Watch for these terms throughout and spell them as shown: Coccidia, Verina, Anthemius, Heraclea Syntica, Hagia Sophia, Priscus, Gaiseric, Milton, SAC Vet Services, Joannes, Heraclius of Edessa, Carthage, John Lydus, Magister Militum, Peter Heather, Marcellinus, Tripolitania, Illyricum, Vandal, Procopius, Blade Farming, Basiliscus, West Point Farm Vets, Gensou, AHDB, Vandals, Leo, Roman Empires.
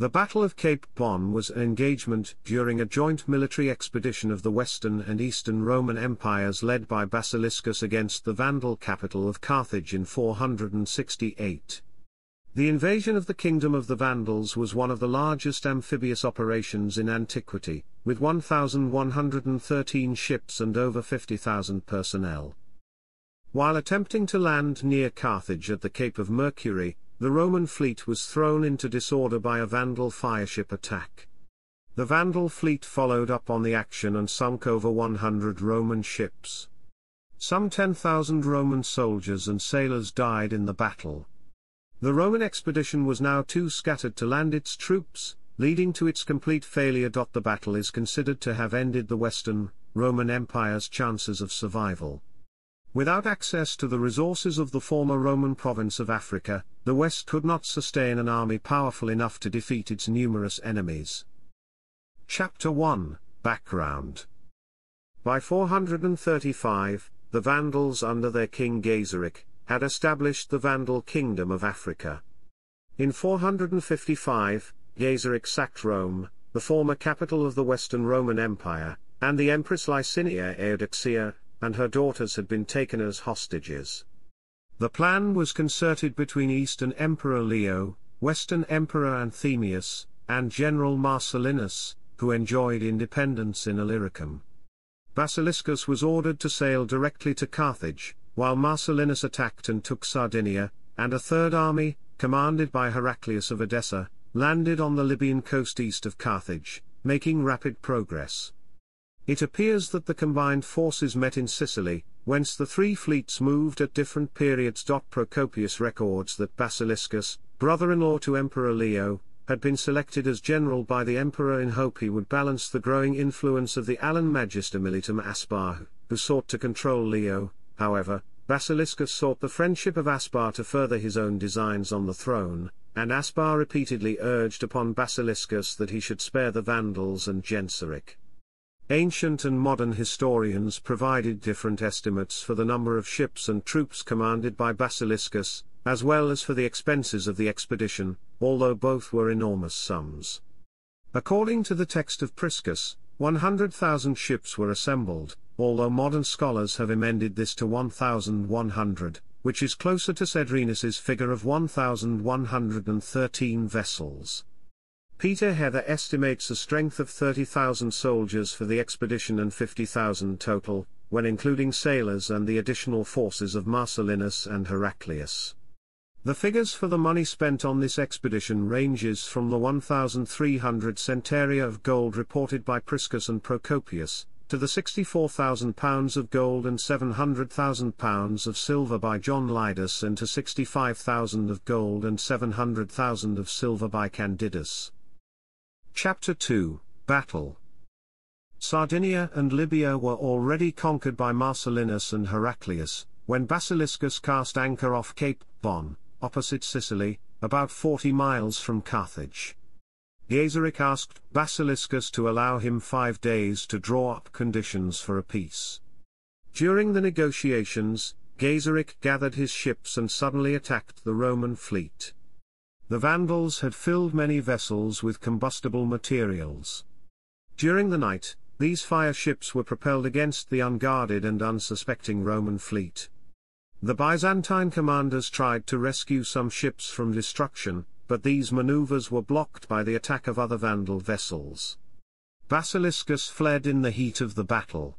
The Battle of Cape Bon was an engagement during a joint military expedition of the Western and Eastern Roman empires led by Basiliscus against the Vandal capital of Carthage in 468. The invasion of the kingdom of the Vandals was one of the largest amphibious operations in antiquity, with 1,113 ships and over 50,000 personnel. While attempting to land near Carthage at the Cape of Mercury, the Roman fleet was thrown into disorder by a Vandal fireship attack. The Vandal fleet followed up on the action and sunk over 100 Roman ships. Some 10,000 Roman soldiers and sailors died in the battle. The Roman expedition was now too scattered to land its troops, leading to its complete failure. The battle is considered to have ended the Western Roman Empire's chances of survival. Without access to the resources of the former Roman province of Africa, the West could not sustain an army powerful enough to defeat its numerous enemies. Chapter 1 – Background. By 435, the Vandals under their king Gaiseric had established the Vandal Kingdom of Africa. In 455, Gaiseric sacked Rome, the former capital of the Western Roman Empire, and the Empress Licinia Eudoxia and her daughters had been taken as hostages. The plan was concerted between Eastern Emperor Leo, Western Emperor Anthemius, and General Marcellinus, who enjoyed independence in Illyricum. Basiliscus was ordered to sail directly to Carthage, while Marcellinus attacked and took Sardinia, and a third army, commanded by Heraclius of Edessa, landed on the Libyan coast east of Carthage, making rapid progress. It appears that the combined forces met in Sicily, whence the three fleets moved at different periods. Procopius records that Basiliscus, brother-in-law to Emperor Leo, had been selected as general by the emperor in hope he would balance the growing influence of the Alan Magister Militum Aspar, who sought to control Leo. However, Basiliscus sought the friendship of Aspar to further his own designs on the throne, and Aspar repeatedly urged upon Basiliscus that he should spare the Vandals and Genseric. Ancient and modern historians provided different estimates for the number of ships and troops commanded by Basiliscus, as well as for the expenses of the expedition, although both were enormous sums. According to the text of Priscus, 100,000 ships were assembled, although modern scholars have amended this to 1,100, which is closer to Cedrinus's figure of 1,113 vessels. Peter Heather estimates a strength of 30,000 soldiers for the expedition and 50,000 total, when including sailors and the additional forces of Marcellinus and Heraclius. The figures for the money spent on this expedition ranges from the 1,300 centaurea of gold reported by Priscus and Procopius, to the £64,000 of gold and £700,000 of silver by John Lydus, and to £65,000 of gold and £700,000 of silver by Candidus. Chapter 2 – Battle. Sardinia and Libya were already conquered by Marcellinus and Heraclius, when Basiliscus cast anchor off Cape Bon, opposite Sicily, about 40 miles from Carthage. Gaiseric asked Basiliscus to allow him 5 days to draw up conditions for a peace. During the negotiations, Gaiseric gathered his ships and suddenly attacked the Roman fleet. The Vandals had filled many vessels with combustible materials. During the night, these fireships were propelled against the unguarded and unsuspecting Roman fleet. The Byzantine commanders tried to rescue some ships from destruction, but these maneuvers were blocked by the attack of other Vandal vessels. Basiliscus fled in the heat of the battle.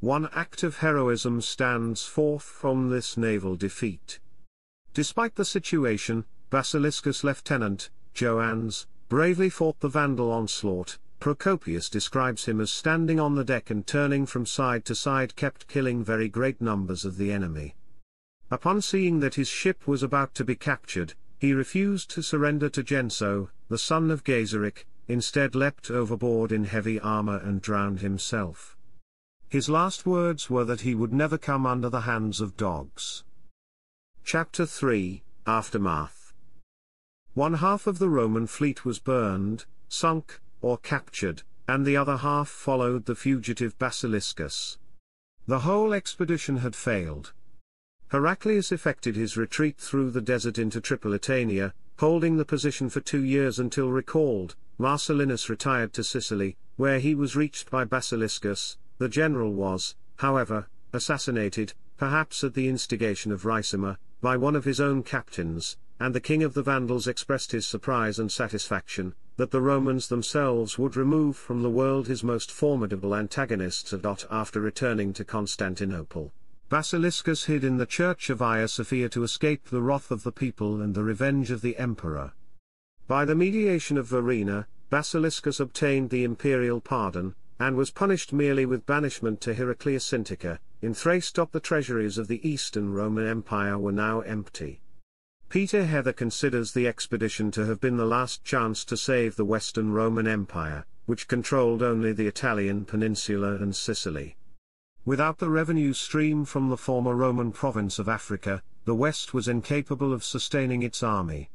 One act of heroism stands forth from this naval defeat. Despite the situation, Basiliscus' lieutenant, Joannes, bravely fought the Vandal onslaught. Procopius describes him as standing on the deck and turning from side to side, kept killing very great numbers of the enemy. Upon seeing that his ship was about to be captured, he refused to surrender to Gensou, the son of Gaiseric, instead leapt overboard in heavy armor and drowned himself. His last words were that he would never come under the hands of dogs. Chapter 3 – Aftermath. 1/2 of the Roman fleet was burned, sunk, or captured, and the other half followed the fugitive Basiliscus. The whole expedition had failed. Heraclius effected his retreat through the desert into Tripolitania, holding the position for 2 years until recalled. Marcellinus retired to Sicily, where he was reached by Basiliscus. The general was, however, assassinated, perhaps at the instigation of Ricimer, by one of his own captains, and the king of the Vandals expressed his surprise and satisfaction, that the Romans themselves would remove from the world his most formidable antagonists. After returning to Constantinople, Basiliscus hid in the church of Hagia Sophia to escape the wrath of the people and the revenge of the emperor. By the mediation of Verina, Basiliscus obtained the imperial pardon, and was punished merely with banishment to Heraclea Syntica. In Thrace. The treasuries of the Eastern Roman Empire were now empty. Peter Heather considers the expedition to have been the last chance to save the Western Roman Empire, which controlled only the Italian peninsula and Sicily. Without the revenue stream from the former Roman province of Africa, the West was incapable of sustaining its army,